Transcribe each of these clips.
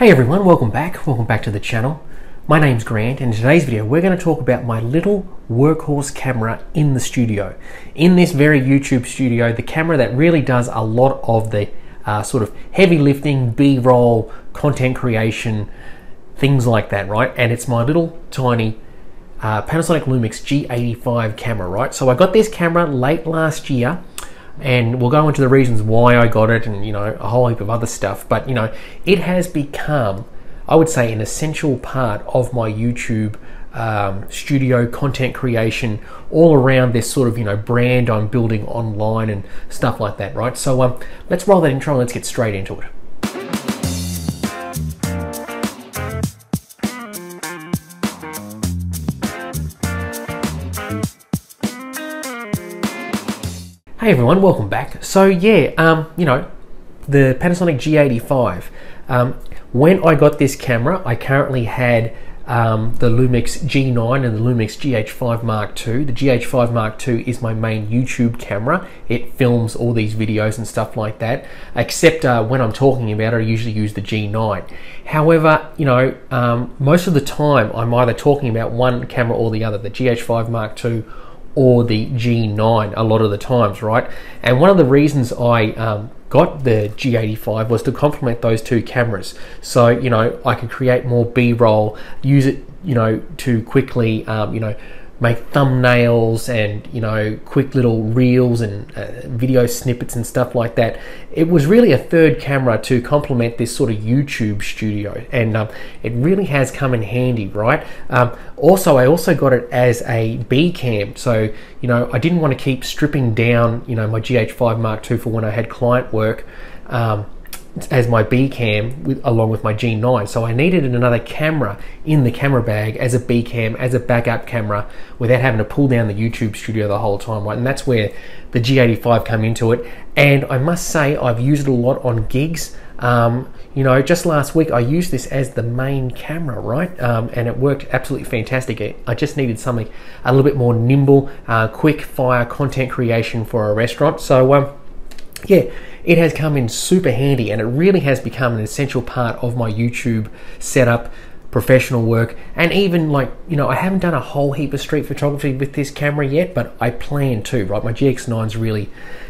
Hey everyone, welcome back to the channel. My name's Grant, and in today's video we're going to talk about my little workhorse camera in the studio. In this very YouTube studio, the camera that really does a lot of the sort of heavy lifting, B-roll, content creation, things like that, right? And it's my little tiny Panasonic Lumix G85 camera, right? So I got this camera late last year, and we'll go into the reasons why I got it and, you know, a whole heap of other stuff. But, you know, it has become, I would say, an essential part of my YouTube studio content creation, all around this sort of, you know, brand I'm building online and stuff like that, right? So let's roll that intro and let's get straight into it. Hey everyone, welcome back. So yeah, you know, the Panasonic G85. When I got this camera, I currently had the Lumix G9 and the Lumix GH5 Mark II. The GH5 Mark II is my main YouTube camera. It films all these videos and stuff like that, except when I'm talking about it, I usually use the G9. However, you know, most of the time I'm either talking about one camera or the other, the GH5 Mark II or the G9 a lot of the times, right? And one of the reasons I got the G85 was to complement those two cameras. So, you know, I could create more B-roll, use it, you know, to quickly, you know, make thumbnails and, you know, quick little reels and video snippets and stuff like that. It was really a third camera to complement this sort of YouTube studio, and it really has come in handy, right? Also, I also got it as a B cam, so, you know, I didn't want to keep stripping down, you know, my GH5 Mark II for when I had client work as my B cam along with my G9. So I needed another camera in the camera bag as a B cam, as a backup camera, without having to pull down the YouTube studio the whole time, right? And that's where the G85 come into it. And I must say, I've used it a lot on gigs. You know, just last week I used this as the main camera, right? And it worked absolutely fantastic. I just needed something a little bit more nimble, quick fire content creation for a restaurant. So yeah, it has come in super handy, and it really has become an essential part of my YouTube setup, professional work, and even, like, you know, I haven't done a whole heap of street photography with this camera yet, but I plan to, right? My GX9's really,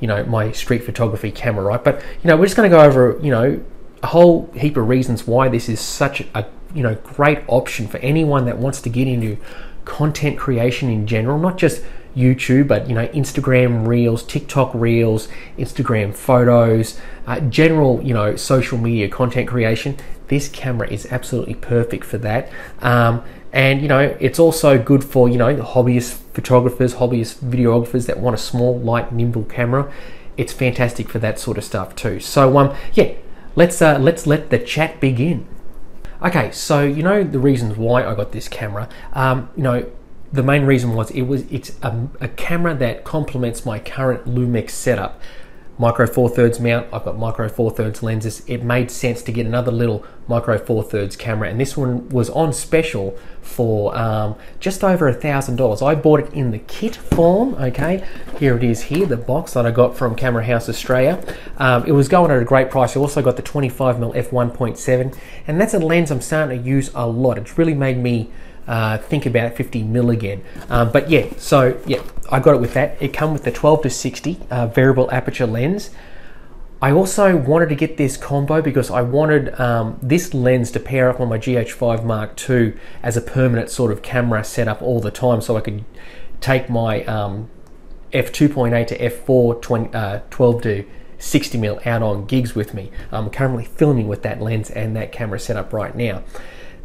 you know, my street photography camera, right? But, you know, we're just going to go over, you know, a whole heap of reasons why this is such a, you know, great option for anyone that wants to get into content creation in general, not just YouTube, but, you know, Instagram reels, TikTok reels, Instagram photos, general, you know, social media content creation. This camera is absolutely perfect for that. And, you know, it's also good for, you know, hobbyist photographers, hobbyist videographers that want a small, light, nimble camera. It's fantastic for that sort of stuff too. So yeah, let's let the chat begin. Okay, so, you know, the reasons why I got this camera, you know, the main reason was it's a camera that complements my current Lumix setup. Micro Four Thirds mount, I've got Micro Four Thirds lenses. It made sense to get another little Micro Four Thirds camera, and this one was on special for just over $1,000. I bought it in the kit form, okay? Here it is here, the box that I got from Camera House Australia. It was going at a great price. I also got the 25mm f1.7, and that's a lens I'm starting to use a lot. It's really made me think about 50mm again, but yeah, so yeah, I got it with that. It come with the 12-60 variable aperture lens. I also wanted to get this combo because I wanted this lens to pair up on my GH5 Mark II as a permanent sort of camera setup all the time, so I could take my f2.8 to f4 12-60mm out on gigs with me. I'm currently filming with that lens and that camera setup right now.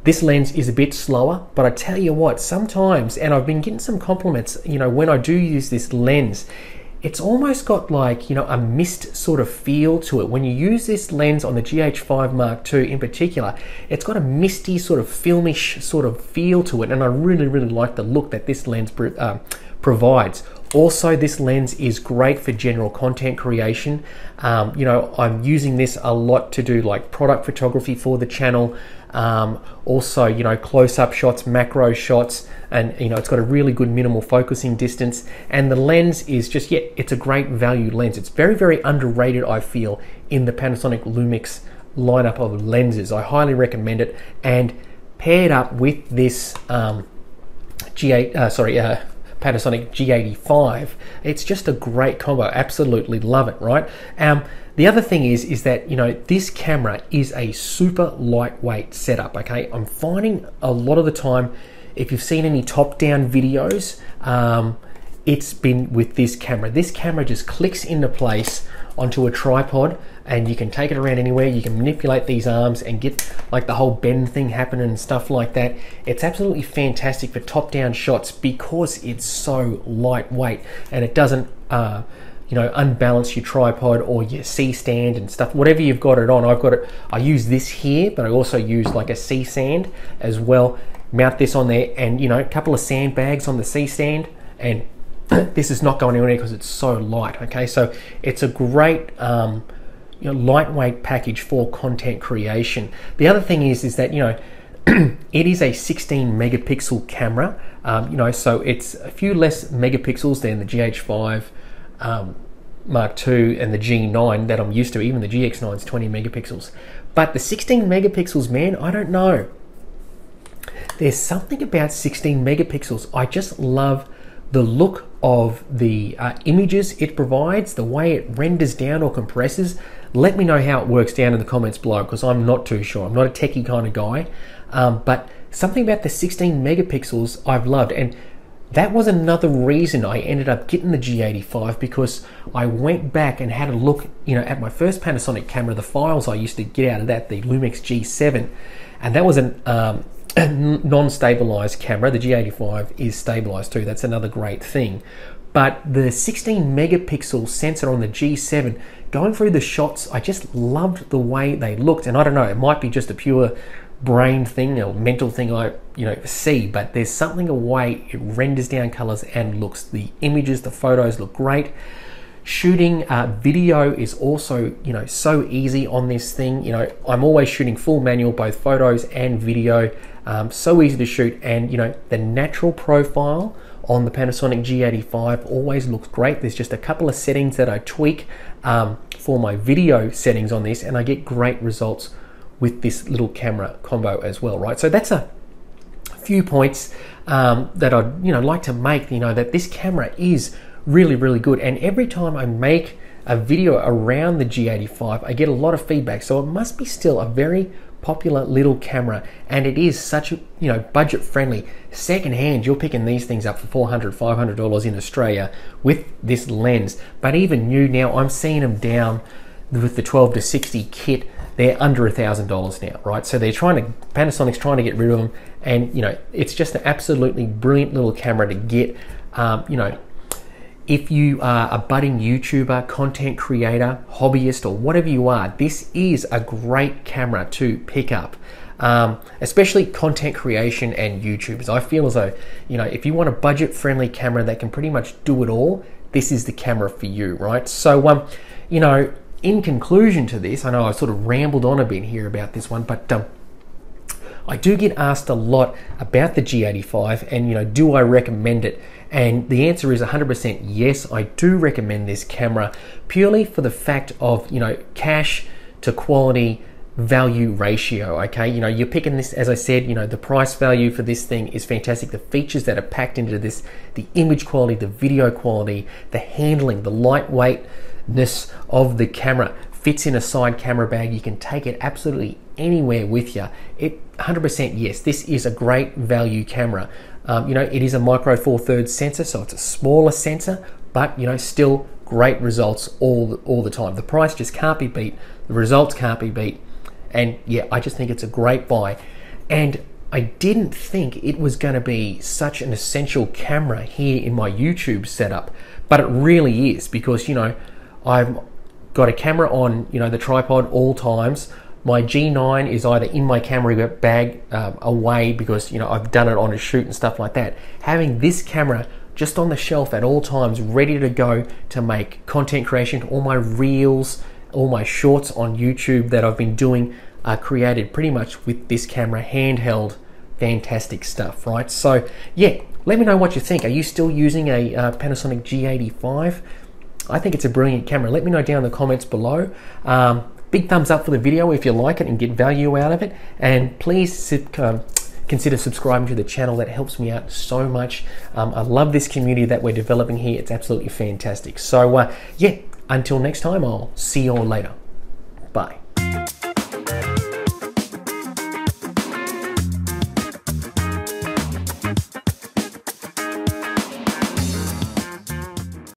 This lens is a bit slower, but I tell you what, sometimes, and I've been getting some compliments, you know, when I do use this lens, it's almost got, like, you know, a mist sort of feel to it. When you use this lens on the GH5 Mark II in particular, it's got a misty sort of filmish sort of feel to it, and I really, really like the look that this lens provides. Also, this lens is great for general content creation. You know, I'm using this a lot to do, like, product photography for the channel. Also, you know, close-up shots, macro shots, and, you know, it's got a really good minimal focusing distance. And the lens is just, yeah, it's a great value lens. It's very, very underrated, I feel, in the Panasonic Lumix lineup of lenses. I highly recommend it, and paired up with this Panasonic G85, it's just a great combo. Absolutely love it, right? The other thing is that, you know, this camera is a super lightweight setup, okay? I'm finding a lot of the time, if you've seen any top-down videos, it's been with this camera. This camera just clicks into place onto a tripod, and you can take it around anywhere. You can manipulate these arms and get like the whole bend thing happening and stuff like that. It's absolutely fantastic for top-down shots because it's so lightweight, and it doesn't you know, unbalance your tripod or your C-stand and stuff, whatever you've got it on. I've got it, I use this here, but I also use like a C-stand as well. Mount this on there, and you know, a couple of sandbags on the C-stand, and this is not going anywhere because it's so light, okay? So it's a great you know, lightweight package for content creation. The other thing is that, you know, it is a 16 megapixel camera, you know, so it's a few less megapixels than the GH5 Mark II and the G9 that I'm used to. Even the GX9 is 20 megapixels. But the 16 megapixels, man, I don't know. There's something about 16 megapixels. I just love the look of the images it provides, the way it renders down or compresses. Let me know how it works down in the comments below, because I'm not too sure. I'm not a techie kind of guy, but something about the 16 megapixels I've loved. And that was another reason I ended up getting the G85, because I went back and had a look, you know, at my first Panasonic camera, the files I used to get out of that, the Lumix G7, and that was an non-stabilized camera. The G85 is stabilized too. That's another great thing. But the 16 megapixel sensor on the G7, going through the shots, I just loved the way they looked. And I don't know, it might be just a pure brain thing or mental thing I, you know, see, but there's something away it renders down colors and looks. The images, the photos look great. Shooting video is also, you know, so easy on this thing. You know, I'm always shooting full manual, both photos and video. So easy to shoot, and you know, the natural profile on the Panasonic G85 always looks great. There's just a couple of settings that I tweak for my video settings on this, and I get great results with this little camera combo as well, right? So that's a few points that I'd, you know, like to make, you know, that this camera is really good. And every time I make a video around the G85, I get a lot of feedback, so it must be still a very popular little camera. And it is such a, you know, budget friendly. Secondhand, you're picking these things up for $400, $500 in Australia with this lens. But even new now, I'm seeing them down with the 12 to 60 kit, they're under $1,000 now, right? So they're trying to, Panasonic's trying to get rid of them. And you know, it's just an absolutely brilliant little camera to get. You know, if you are a budding YouTuber, content creator, hobbyist, or whatever you are, this is a great camera to pick up, especially content creation and YouTubers. I feel as though, you know, if you want a budget-friendly camera that can pretty much do it all, this is the camera for you, right? So, you know, in conclusion to this, I know I sort of rambled on a bit here about this one, but I do get asked a lot about the G85 and, you know, do I recommend it? And the answer is 100% yes, I do recommend this camera, purely for the fact of, you know, cash to quality value ratio, okay? You know, you're picking this, as I said, you know, the price value for this thing is fantastic. The features that are packed into this, the image quality, the video quality, the handling, the lightweightness of the camera, fits in a side camera bag. You can take it absolutely anywhere with you. It 100% yes, this is a great value camera. You know, it is a Micro Four Thirds sensor, so it's a smaller sensor, but, you know, still great results all the time. The price just can't be beat. The results can't be beat. And yeah, I just think it's a great buy. And I didn't think it was going to be such an essential camera here in my YouTube setup, but it really is, because, you know, I've got a camera on, you know, the tripod all times. My G9 is either in my camera bag away, because, you know, I've done it on a shoot and stuff like that. Having this camera just on the shelf at all times, ready to go to make content creation, all my reels, all my shorts on YouTube that I've been doing are created pretty much with this camera, handheld. Fantastic stuff, right? So yeah, let me know what you think. Are you still using a Panasonic G85? I think it's a brilliant camera. Let me know down in the comments below. Big thumbs up for the video if you like it and get value out of it, and please consider subscribing to the channel. That helps me out so much. I love this community that we're developing here. It's absolutely fantastic. So yeah, until next time, I'll see you all later. Bye.